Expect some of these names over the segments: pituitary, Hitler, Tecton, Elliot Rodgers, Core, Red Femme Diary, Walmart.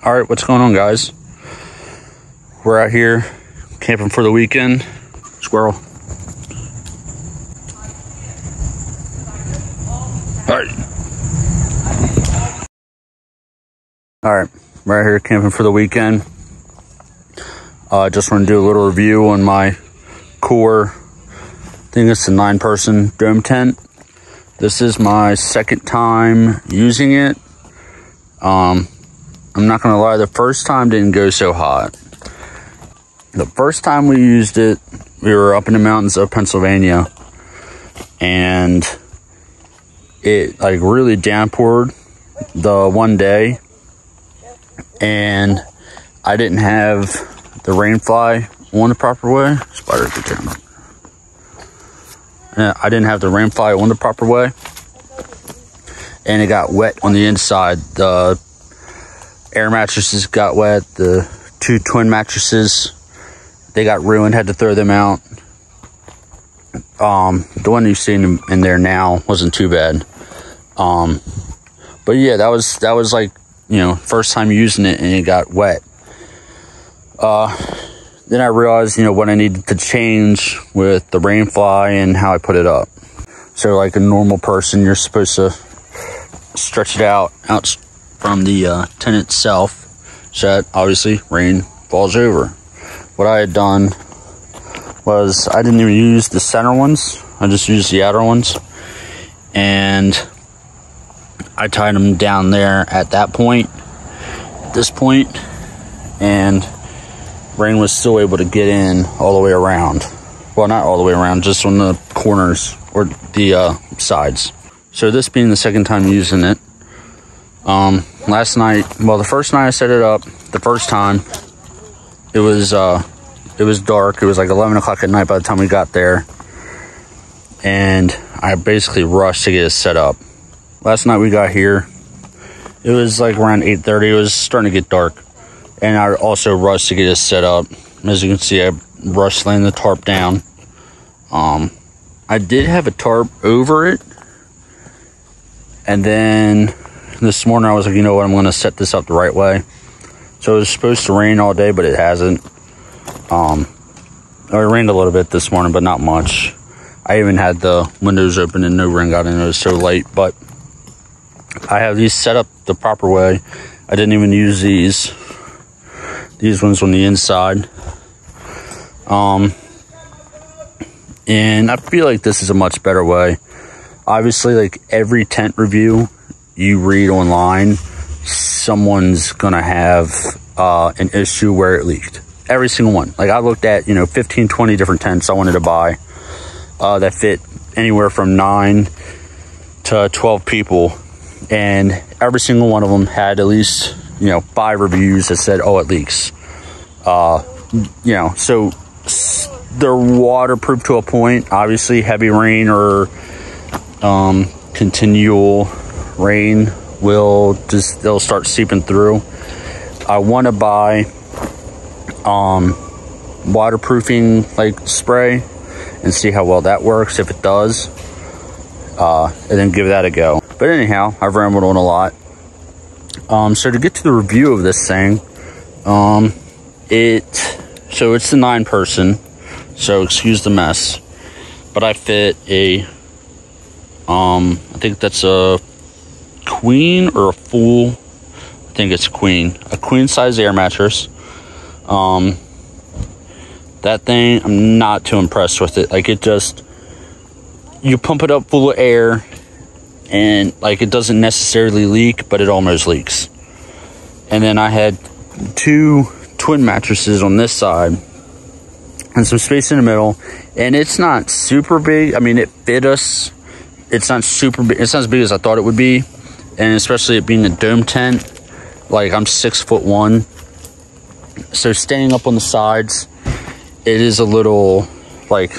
All right, what's going on, guys? We're out here camping for the weekend. Squirrel. All right, we're out here camping for the weekend. I just want to do a little review on my Core. I think it's a 9-person dome tent. This is my second time using it. I'm not gonna lie, the first time didn't go so hot. The first time we used it, we were up in the mountains of Pennsylvania, and it like really downpoured the one day, and I didn't have the rain fly on the proper way. Spider at the camera. I didn't have the rain fly on the proper way, and it got wet on the inside. The air mattresses got wet. The two twin mattresses, they got ruined, had to throw them out. The one you've seen in there now wasn't too bad. But yeah, that was like, you know, first time using it, and it got wet. Then I realized, you know, what I needed to change with the rain fly and how I put it up. So like a normal person, you're supposed to stretch it out from the tent itself, so that obviously rain falls over. What I had done was I didn't even use the center ones. I just used the outer ones, and I tied them down there at that point, this point, and rain was still able to get in all the way around. Well, not all the way around, just on the corners or the sides. So this being the second time using it, last night, well, the first night I set it up, the first time, it was dark. It was like 11 o'clock at night by the time we got there, and I basically rushed to get it set up. Last night we got here, it was like around 8:30. It was starting to get dark, and I also rushed to get it set up. As you can see, I rushed laying the tarp down. I did have a tarp over it, and then this morning I was like, you know what, I'm going to set this up the right way. So it was supposed to rain all day, but it hasn't. It rained a little bit this morning, but not much. I even had the windows open and no rain got in. It was so late, but I have these set up the proper way. I didn't even use these. These ones on the inside. And I feel like this is a much better way. Obviously, like every tent review you read online, someone's gonna have an issue where it leaked. Every single one. Like I looked at, you know, 15, 20 different tents I wanted to buy that fit anywhere from 9 to 12 people, and every single one of them had at least, you know, 5 reviews that said, oh, it leaks. You know, so they're waterproof to a point. Obviously, heavy rain or continual rain they'll start seeping through. I want to buy waterproofing like spray and see how well that works, if it does, and then give that a go. But anyhow, I've rambled on a lot. So to get to the review of this thing, it's the 9-person, so excuse the mess, but I fit a I think that's a queen or a full, I think it's queen, a queen size air mattress. That thing, I'm not too impressed with it. Like it just, you pump it up full of air, and like it doesn't necessarily leak, but it almost leaks. And then I had 2 twin mattresses on this side and some space in the middle, and it's not super big. I mean, it fit us. It's not super big. It's not as big as I thought it would be, and especially it being a dome tent. Like I'm 6'1", so staying up on the sides, it is a little like,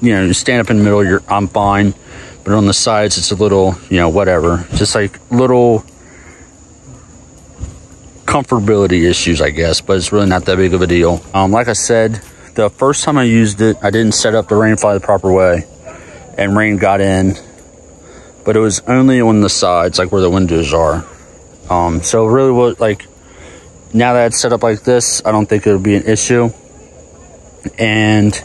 you know, you stand up in the middle, I'm fine. But on the sides, it's a little, you know, whatever. Just like little comfortability issues, I guess. But it's really not that big of a deal. Like I said, the first time I used it, I didn't set up the rain fly the proper way, and rain got in. But it was only on the sides, like where the windows are. So it really was like, now that it's set up like this, I don't think it would be an issue. And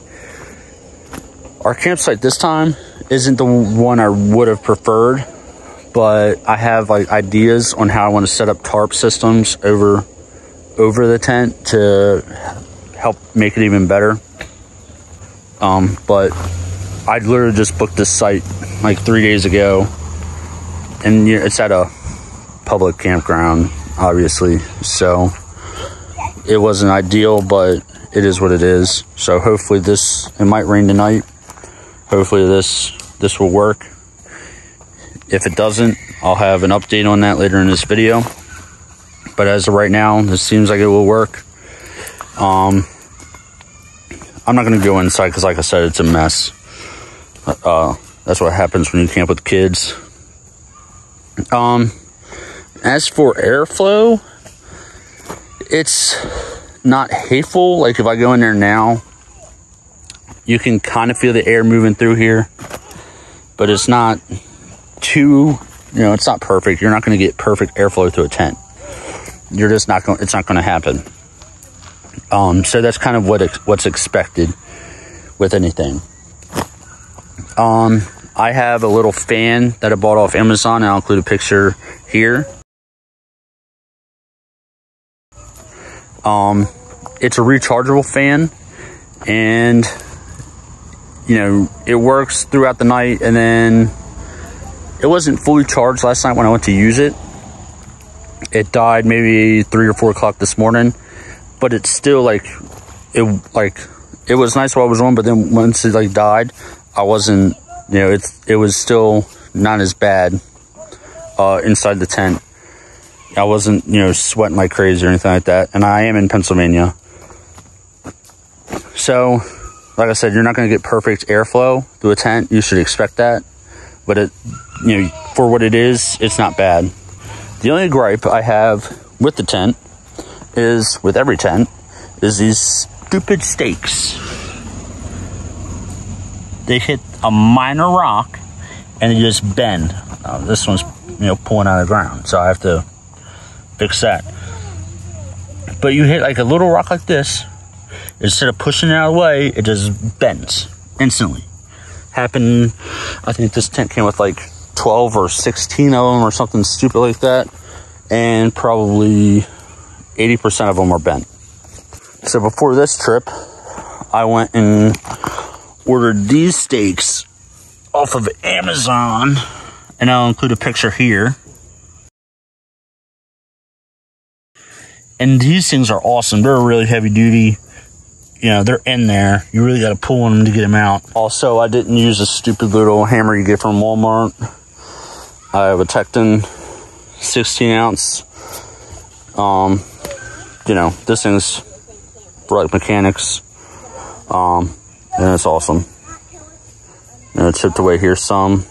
our campsite this time isn't the one I would have preferred, but I have like ideas on how I want to set up tarp systems over the tent to help make it even better. But I literally just booked this site like 3 days ago, and it's at a public campground, obviously, so it wasn't ideal, but it is what it is. So hopefully this, it might rain tonight. Hopefully this will work. If it doesn't, I'll have an update on that later in this video. But as of right now, this seems like it will work. I'm not going to go inside because, like I said, it's a mess. That's what happens when you camp with kids. As for airflow, it's not hateful. Like if I go in there now, you can kind of feel the air moving through here, but it's not too, it's not perfect. You're not going to get perfect airflow through a tent. You're just not going, it's not going to happen. So that's kind of what's expected with anything. I have a little fan that I bought off Amazon, and I'll include a picture here. It's a rechargeable fan, and it works throughout the night, and then it wasn't fully charged last night when I went to use it. It died maybe 3 or 4 o'clock this morning, but it's still it was nice while it was on, but then once it died, I wasn't, it was still not as bad inside the tent. I wasn't, sweating like crazy or anything like that. And I am in Pennsylvania. So, like I said, you're not going to get perfect airflow through a tent. You should expect that. But it, for what it is, it's not bad. The only gripe I have with the tent is, with every tent, is these stupid stakes. They hit a minor rock and they just bend. This one's pulling out of the ground, so I have to fix that. But you hit like a little rock like this, instead of pushing it out of the way, it just bends instantly. Happened, I think this tent came with like 12 or 16 of them or something stupid like that, and probably 80% of them are bent. So before this trip, I went and ordered these stakes off of Amazon, and I'll include a picture here. And these things are awesome. They're really heavy duty. They're in there. You really got to pull on them to get them out. Also, I didn't use a stupid little hammer you get from Walmart. I have a Tecton 16-ounce. This thing's for like mechanics. And it's awesome. It chipped away here some,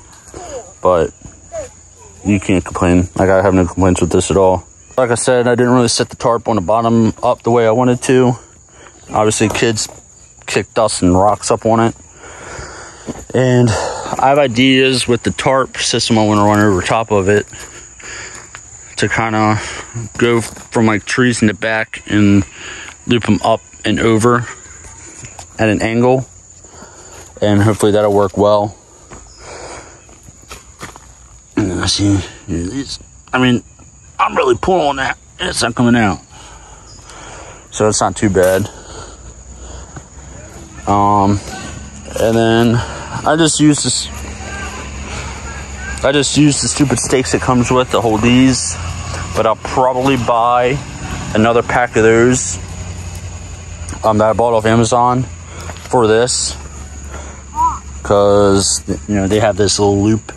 but you can't complain. I have no complaints with this at all. Like I said, I didn't really set the tarp on the bottom up the way I wanted to. Obviously, kids kicked dust and rocks up on it. And I have ideas with the tarp system I want to run over top of it to kind of go from like trees in the back and loop them up and over at an angle. And hopefully that'll work well. And I see these. I'm really pulling on that, and it's not coming out. So it's not too bad. And then I just used the stupid stakes it comes with to hold these, but I'll probably buy another pack of those that I bought off Amazon for this. Because they have this little loop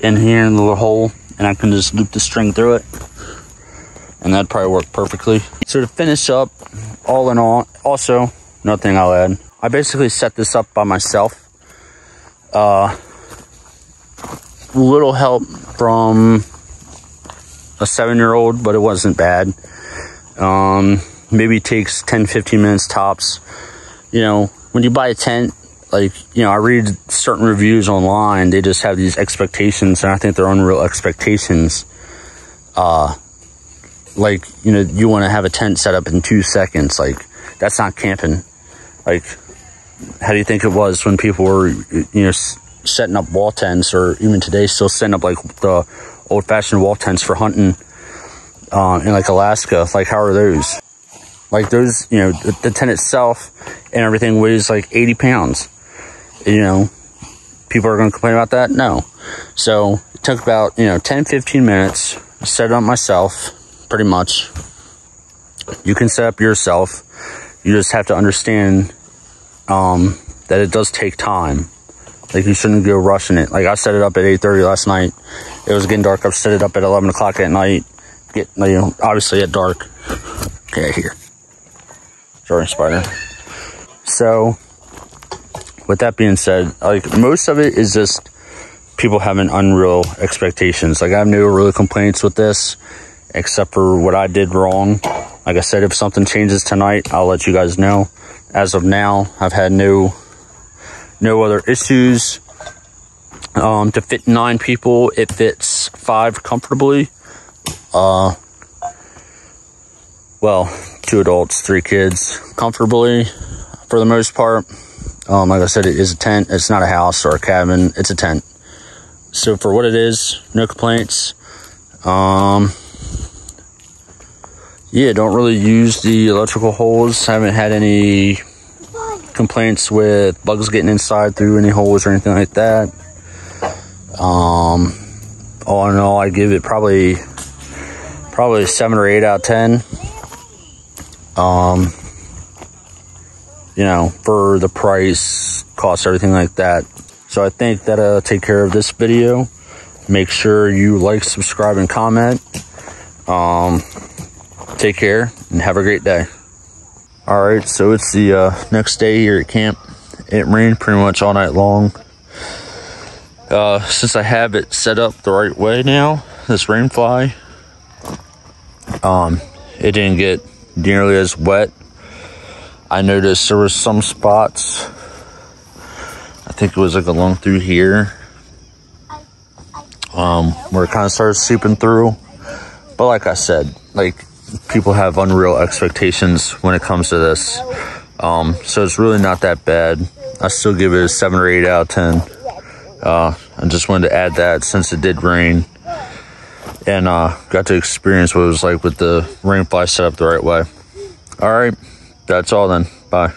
in here and the little hole, and I can just loop the string through it, and that'd probably work perfectly. So to finish up, all in all, also another thing I'll add, I basically set this up by myself. Little help from a 7-year-old, but it wasn't bad. Maybe it takes 10-15 minutes tops. When you buy a tent, I read certain reviews online. They just have these expectations, and I think they're unreal expectations. like, you know, you want to have a tent set up in 2 seconds. Like, that's not camping. Like, how do you think it was when people were, you know, setting up wall tents, or even today still setting up like the old-fashioned wall tents for hunting in like Alaska? Like, how are those? Like, those, you know, the tent itself and everything weighs like 80 pounds. You know, people are going to complain about that? No. So it took about, you know, 10-15 minutes. I set it up myself, pretty much. You can set up yourself. You just have to understand that it does take time. Like, you shouldn't go rushing it. Like, I set it up at 8:30 last night. It was getting dark. I set it up at 11 o'clock at night. Get, you know, obviously at dark. Get out of here. Sorry, spider. So, with that being said, like, most of it is just people having unreal expectations. Like, I have no real complaints with this, except for what I did wrong. Like I said, if something changes tonight, I'll let you guys know. As of now, I've had no other issues. To fit 9 people, it fits 5 comfortably. Well, 2 adults, 3 kids, comfortably for the most part. Like I said, it is a tent. It's not a house or a cabin. It's a tent. So for what it is, no complaints. Yeah, don't really use the electrical holes. I haven't had any complaints with bugs getting inside through any holes or anything like that. All in all, I give it probably 7 or 8 out of 10. You know, for the price, cost, everything like that. So I think that'll take care of this video. Make sure you like, subscribe, and comment. Take care and have a great day. All right, so it's the next day here at camp. It rained pretty much all night long. Since I have it set up the right way now, this rainfly, it didn't get nearly as wet. I noticed there was some spots. I think it was like along through here, where it kind of started seeping through. But like I said, like, people have unreal expectations when it comes to this. So it's really not that bad. I still give it a 7 or 8 out of 10. I just wanted to add that since it did rain, and got to experience what it was like with the rain fly set up the right way. All right, that's all then. Bye.